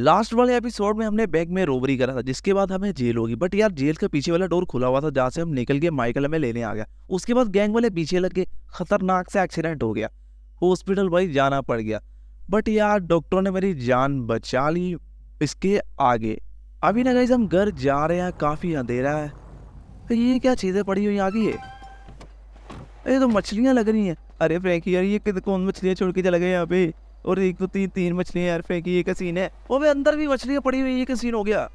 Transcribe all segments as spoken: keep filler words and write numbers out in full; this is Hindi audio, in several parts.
लास्ट वाले एपिसोड में हमने बैंक में रोबरी करा था, जिसके बाद हमें जेल होगी। बट यार जेल का पीछे वाला डोर खुला हुआ था जहाँ से हम निकल के माइकल हमें लेने आ गया। उसके बाद गैंग वाले पीछे लग गए, खतरनाक से एक्सीडेंट हो गया, हॉस्पिटल भाई जाना पड़ गया। बट यार डॉक्टरों ने मेरी जान बचा ली। इसके आगे अभी ना गाइस हम घर जा रहे हैं, काफ़ी अंधेरा है। तो ये क्या चीज़ें पड़ी हुई यहाँ की, ये तो मछलियाँ लग रही हैं। अरे फ्रैंकी यार ये कौन मछलियाँ छोड़ के चला गए यहाँ पे, और एक तो तीन तीन मछलियाँ यार फ्रैंकी, ये कसीन है। वो भाई अंदर भी मछलियाँ पड़ी हुई, ये कसीन हो गया,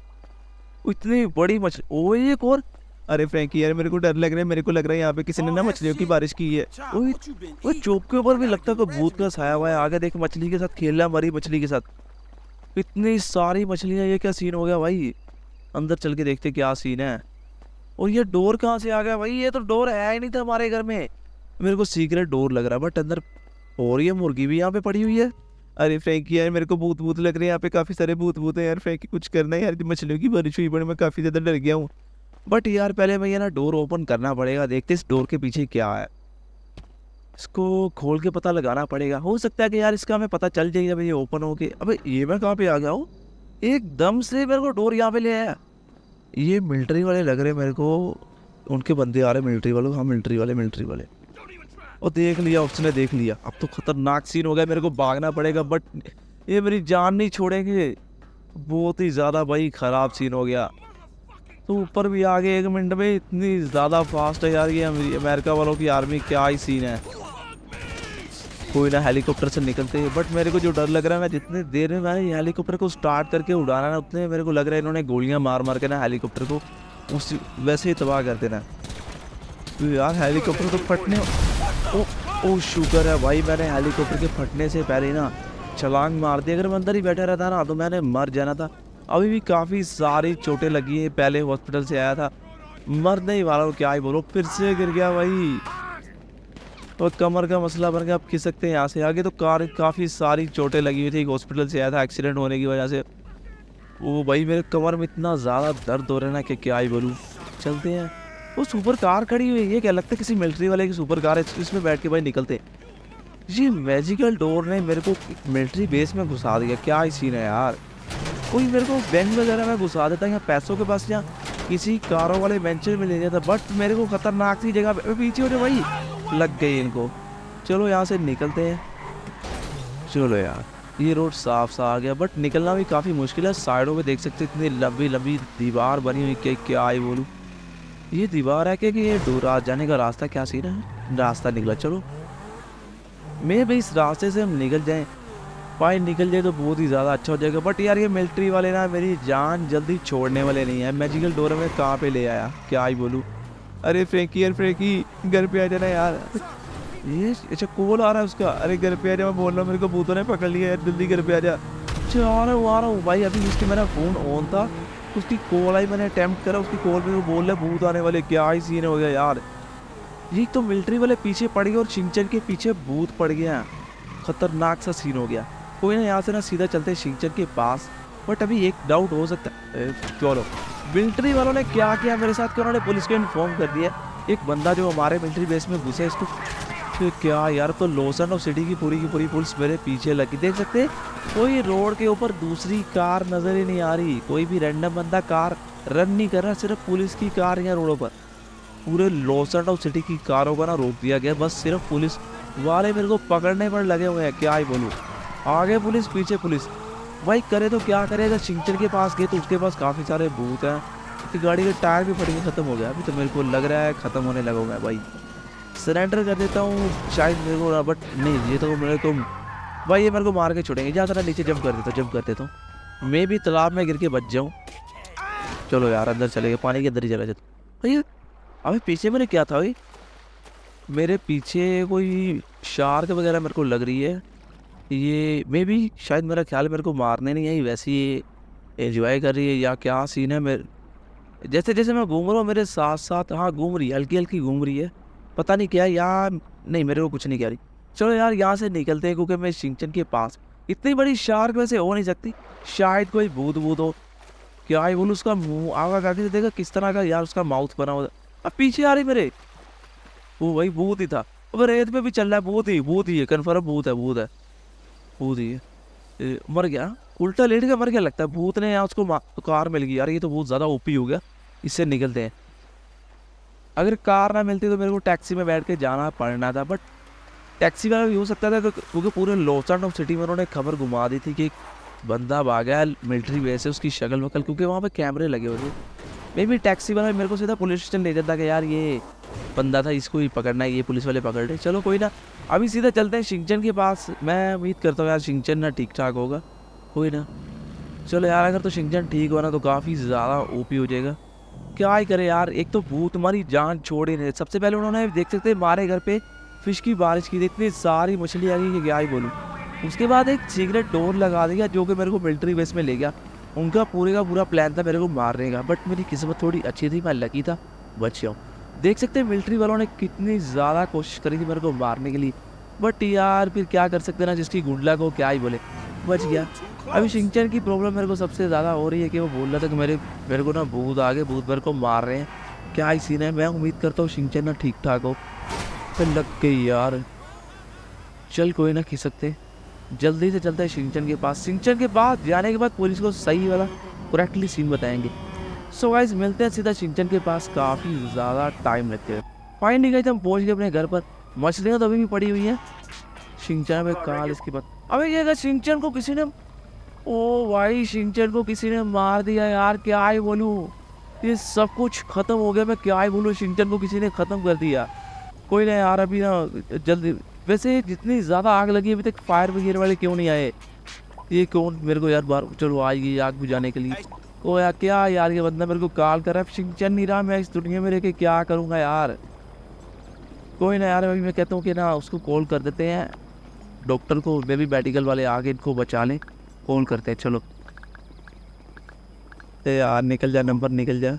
इतनी बड़ी मछली। ओ ये कौन, अरे फ्रैंकी यार मेरे को डर लग रहा है, मेरे को लग रहा है यहाँ पे किसी ने ना मछलियों की बारिश की है। वो चौक के ऊपर भी लगता है कोई भूत का साया हुआ है। आगे देख मछली के साथ खेलना, मरी मछली के साथ, इतनी सारी मछलियाँ। ये क्या सीन हो गया भाई, अंदर चल के देखते क्या सीन है। और ये डोर कहाँ से आ गया भाई, ये तो डोर है ही नहीं था हमारे घर में, मेरे को सीक्रेट डोर लग रहा है। बट अंदर और ये मुर्गी भी यहाँ पे पड़ी हुई है। अरे फ्रैंकी यार मेरे को भूत भूत लग रहे हैं, यहाँ पे काफ़ी सारे भूत भूत हैं यार फ्रैंकी, कुछ करना है यार, मछलियों की बारिश हुई बड़ी, मैं काफ़ी ज़्यादा डर गया हूँ। बट यार पहले मैं ये ना डोर ओपन करना पड़ेगा, देखते इस डोर के पीछे क्या है, इसको खोल के पता लगाना पड़ेगा। हो सकता है कि यार इसका हमें पता चल जाएगा जब ये ओपन हो के। अब ये मैं कहाँ पर आ गया हूँ, एकदम से मेरे को डोर यहाँ पर ले आया। ये मिलिट्री वाले लग रहे मेरे को, उनके बंदे आ रहे मिलिट्री वालों। हाँ मिलिट्री वाले मिलिट्री वाले और देख लिया उसने, देख लिया। अब तो खतरनाक सीन हो गया, मेरे को भागना पड़ेगा। बट ये मेरी जान नहीं छोड़ेंगे, बहुत ही ज़्यादा भाई ख़राब सीन हो गया। तो ऊपर भी आ गए एक मिनट में, इतनी ज़्यादा फास्ट है यार ये अमेरिका वालों की आर्मी, क्या ही सीन है। कोई ना हेलीकॉप्टर से निकलते हैं। बट मेरे को जो डर लग रहा है, मैं जितने देर में मैंने हेलीकॉप्टर को स्टार्ट करके उड़ाना ना, उतने मेरे को लग रहा है इन्होंने गोलियां मार मार के ना हेलीकॉप्टर को उस वैसे ही तबाह कर देना। तो यार हेलीकॉप्टर तो फटने, ओ ओ शुक्र है भाई मैंने हेलीकॉप्टर के फटने से पहले ना छलांग मार दी। अगर मैं अंदर ही बैठा रहता ना तो मैंने मर जाना था। अभी भी काफ़ी सारी चोटें लगी हैं, पहले हॉस्पिटल से आया था, मर नहीं वाला हूँ क्या ही बोलो। फिर से गिर गया भाई और कमर का मसला बन गया, आप खिसक सकते हैं यहाँ से आगे। तो कार काफ़ी सारी चोटें लगी हुई थी, एक हॉस्पिटल से आया था एक्सीडेंट होने की वजह से। वो भाई मेरे कमर में इतना ज़्यादा दर्द हो रहा है ना कि क्या ही बोलूँ। चलते हैं, वो सुपर कार खड़ी हुई है, क्या लगता है किसी मिलिट्री वाले की सुपर कार है, इसमें बैठ के भाई निकलते। ये मैजिकल डोर ने मेरे को मिलिट्री बेस में घुसा दिया, क्या ही सीन है यार। कोई मेरे को बैंक वगैरह में घुसा देता या पैसों के पास, या किसी कारों वाले वेंचर में ले जाता। बट मेरे को खतरनाक सी जगह पीछे हो जाए भाई, लग गई इनको। चलो यहाँ से निकलते हैं। चलो यार ये रोड साफ सा आ गया, बट निकलना भी काफ़ी मुश्किल है। साइडों पे देख सकते इतनी लंबी लंबी दीवार बनी हुई, क्या क्या आई बोलूँ। ये दीवार है क्या कि ये डोर आ जाने का रास्ता, क्या सीन है। रास्ता निकला, चलो मैं भी इस रास्ते से हम निकल जाएँ भाई, निकल जाए तो बहुत ही ज़्यादा अच्छा हो जाएगा। बट यार ये मिलिट्री वाले ना मेरी जान जल्दी छोड़ने वाले नहीं है। मैजिकल डोर में कहाँ पर ले आया, क्या ही बोलूँ। अरे फ्रैंकी यार फ्रैंकी घर पे आ जाना यार, ये अच्छा कॉल आ रहा है उसका। अरे घर पे आ जा, मैं बोल रहा हूँ मेरे को भूतों ने पकड़ लिया यार, जल्दी घर पे आ जा। अच्छा आ रहा हूँ आ रहा हूँ भाई, अभी उसके मेरा फ़ोन ऑन था, उसकी कॉल आई, मैंने अटैम्प्ट करा उसकी कॉल पे, वो बोल रहे भूत आने वाले, क्या ही सीन हो गया यार। ये तो मिलिट्री वाले पीछे पड़ गए और शिन चैन के पीछे भूत पड़ गया, ख़तरनाक सा सीन हो गया। कोई ना यहाँ से ना सीधा चलते शिन चैन के पास। बट अभी एक डाउट हो सकता है, चलो मिलिट्री वालों ने क्या किया मेरे साथ कि उन्होंने पुलिस को इन्फॉर्म कर दिया, एक बंदा जो हमारे मिलिट्री बेस में घुसा इसको तो क्या यार। तो लॉस सैंटोस सिटी की पूरी की पूरी पुलिस मेरे पीछे लगी, देख सकते कोई रोड के ऊपर दूसरी कार नज़र ही नहीं आ रही, कोई भी रैंडम बंदा कार रन नहीं कर रहा, सिर्फ पुलिस की कार यहाँ रोडों पर। पूरे लॉस सैंटोस सिटी की कारों को ना रोक दिया गया, बस सिर्फ पुलिस वाले मेरे को पकड़ने पर लगे हुए हैं, क्या ही बोलूँ। आगे पुलिस पीछे पुलिस, भाई करे तो क्या करे। अगर शिन चैन के पास गए तो उसके पास काफ़ी सारे भूत हैं, तो गाड़ी का टायर भी फट के ख़त्म हो गया। अभी तो मेरे को लग रहा है ख़त्म होने लगा मैं भाई, सरेंडर कर देता हूँ शायद मेरे को। बट नहीं ये तो मेरे को भाई ये मेरे को मार के छोड़ेंगे। ज़्यादा ना नीचे जंप कर देता हूँ जंप कर देता हूँ मैं भी तालाब में गिर के बच जाऊँ। चलो यार अंदर चले गए, पानी के अंदर ही चला जाता हूँ। अभी पीछे मेरे क्या था भाई, मेरे पीछे कोई शार्क वगैरह मेरे को लग रही है। ये मे भी शायद मेरा ख्याल मेरे को मारने नहीं आई, वैसे ही एंजॉय कर रही है या क्या सीन है। मेरे जैसे जैसे मैं घूम रहा हूँ मेरे साथ साथ, हाँ घूम रही है, हल्की हल्की घूम रही है, पता नहीं क्या यार। नहीं मेरे को कुछ नहीं कह रही। चलो यार यहाँ से निकलते हैं, क्योंकि मैं शिन चैन के पास। इतनी बड़ी शार्क वैसे हो नहीं सकती, शायद कोई भूत भूत हो, क्या ही बोलूँ। उसका मुँह आगा गाड़ी से देखा किस तरह का यार, उसका माउथ बना हुआ। अब पीछे आ रही मेरे, वो भाई भूत ही था। अब रेत में भी चल रहा है, भूत ही भूत ही है, कन्फर्म भूत है भूत है भूत ही है। मर गया, उल्टा लेट के मर गया लगता है। भूत ने यहाँ उसको कार मिल गई। यार ये तो बहुत ज़्यादा ओपी हो गया, इससे निकलते हैं। अगर कार ना मिलती तो मेरे को टैक्सी में बैठ के जाना पड़ना था, बट टैक्सी वाला भी हो सकता था क्योंकि पूरे लॉस सैंटोस सिटी में उन्होंने खबर घुमा दी थी कि बंदा भाग गया मिलिट्री वे से, उसकी शक्ल वकल, क्योंकि वहाँ पे कैमरे लगे हुए थे। मे बी टैक्सी वाला मेरे को सीधा पुलिस स्टेशन ले जाता कि यार ये बंदा था, इसको ही पकड़ना है, ये पुलिस वाले पकड़ रहे। चलो कोई ना, अभी सीधा चलते हैं शिन चैन के पास। मैं उम्मीद करता हूँ यार शिन चैन ना ठीक ठाक होगा। कोई ना चलो यार, अगर तो शिन चैन ठीक होना तो काफ़ी ज़्यादा ओपी हो जाएगा। क्या ही करे यार, एक तो भूत हमारी जान छोड़ ही नहीं। सबसे पहले उन्होंने देख सकते हैं हमारे घर पे फिश की बारिश की, देखते सारी मछली आ गई कि क्या ही बोलूँ। उसके बाद एक सीक्रेट डोर लगा दिया जो कि मेरे को मिलिट्री बेस में ले गया। उनका पूरे का पूरा प्लान था मेरे को मारने का, बट मेरी किस्मत थोड़ी अच्छी थी, मैं लकी था, बच गया हूँ। देख सकते हैं मिलिट्री वालों ने कितनी ज़्यादा कोशिश करी थी मेरे को मारने के लिए, बट यार फिर क्या कर सकते ना, जिसकी गुंडला को क्या ही बोले, बच गया। अभी शिन चैन की प्रॉब्लम मेरे को सबसे ज़्यादा हो रही है कि वो बोल रहा था कि मेरे मेरे को ना भूत आगे भूत मेरे को मार रहे हैं। क्या ही सीन है। मैं उम्मीद करता हूँ शिन चैन ना ठीक ठाक हो। फिर लग गई यार। चल कोई ना, खिसकते जल्दी से, चलता है शिन चैन के पास। शिन चैन के पास जाने के बाद पुलिस को सही वाला करेक्टली सीन बताएंगे। सो so गाइस मिलते हैं सीधा शिन चैन के पास। काफ़ी ज़्यादा टाइम लगते हैं। फाइनली गाइस हम पहुँच गए अपने घर पर। मछलियाँ तो अभी भी पड़ी हुई हैं। शिन चैन में काल इसके बाद अबे ये अगर शिन चैन को किसी ने, ओ भाई शिन चैन को किसी ने मार दिया यार। क्या ही बोलूँ, ये सब कुछ ख़त्म हो गया। मैं क्या ही बोलूँ, शिन चैन को किसी ने ख़त्म कर दिया। कोई नहीं यार, अभी ना जल्दी। वैसे जितनी ज़्यादा आग लगी अभी तक फायर ब्रिगेड वाले क्यों नहीं आए? ये कौन मेरे को यार बार चलो आएगी आग बुझाने के लिए। ओ यार क्या यार, ये बंदा मेरे को कॉल कर रहा है। शिन चैन नहीं रहा, मैं इस दुनिया में रह के क्या करूँगा यार। कोई ना यार, अभी मैं कहता हूँ कि ना उसको कॉल कर देते हैं, डॉक्टर को। मे भी मेडिकल वाले आके इनको बचा लें। कॉल करते हैं, चलो यार। निकल जा नंबर, निकल जा।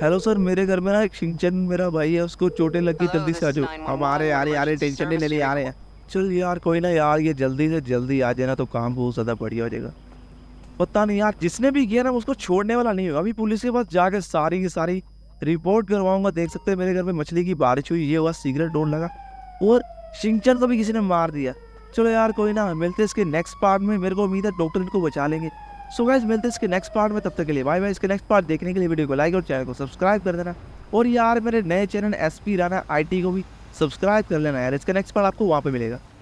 हेलो सर, मेरे घर में ना एक शिन चैन मेरा भाई है, उसको चोटें लगी, जल्दी से आ जाओ। हम आ रहे आ रहे आ रहे टेंशन नहीं ले ले आ रहे हैं। चल यार कोई ना यार, ये जल्दी से जल्दी आ जाए ना तो काम बहुत ज़्यादा बढ़िया हो जाएगा। पता नहीं यार, जिसने भी किया ना उसको छोड़ने वाला नहीं हो। अभी पुलिस के पास जाकर सारी की सारी रिपोर्ट करवाऊंगा। देख सकते हैं मेरे घर में मछली की बारिश हुई, ये हुआ, सिगरेट डोर लगा, और शिन चैन को भी किसी ने मार दिया। चलो यार कोई ना, मिलते हैं इसके नेक्स्ट पार्ट में। मेरे को उम्मीद है डॉक्टर इनको बचा लेंगे। सो गाइस मिलते हैं इसके नेक्स्ट पार्ट में, तब तक के लिए बाय बाय। इसके नेक्स्ट पार्ट देखने के लिए वीडियो को लाइक और चैनल को सब्सक्राइब कर देना, और यार मेरे नए channel S P Rana F F को भी सब्सक्राइब कर लेना यार। इसका नेक्स्ट पार्ट आपको वहाँ पे मिलेगा।